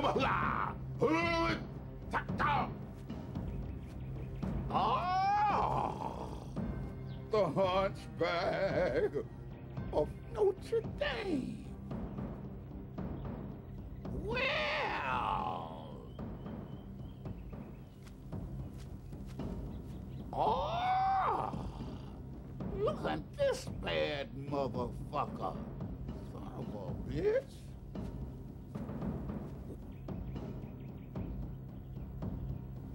The Hunchback of Notre Dame. Well, look at this bad motherfucker, son of a bitch.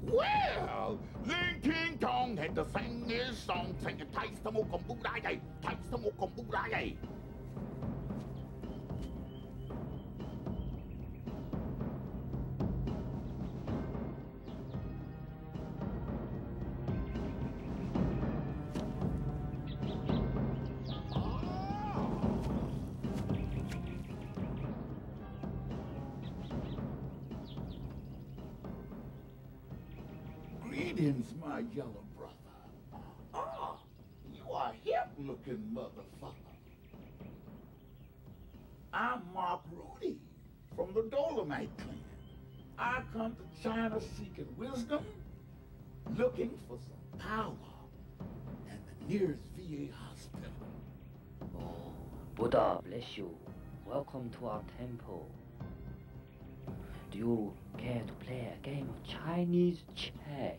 Well, Ling King Kong had to sing this song, sing it, taste the mukumburai. Greetings, my yellow brother. Ah, you are a hip-looking motherfucker. I'm Mark Rudy from the Dolemite Clan. I come to China seeking wisdom, looking for some power and the nearest VA hospital. Oh, Buddha bless you. Welcome to our temple. Do you care to play a game of Chinese chess?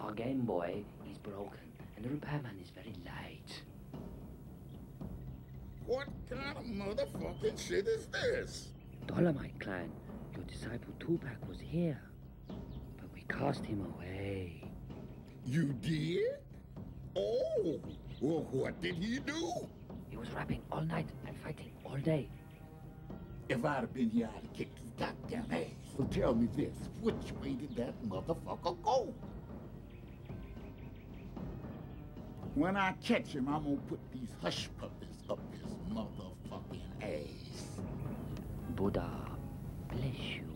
Our Game Boy is broken and the repairman is very light. What kind of motherfucking shit is this? Dolemite Clan, your disciple Tupac was here, but we cast him away. You did? Oh, well, what did he do? He was rapping all night and fighting all day. If I'd have been here, I'd have kicked his goddamn ass. So tell me this, which way did that motherfucker go? When I catch him, I'm gonna put these hush puppies up his motherfucking ass. Buddha bless you.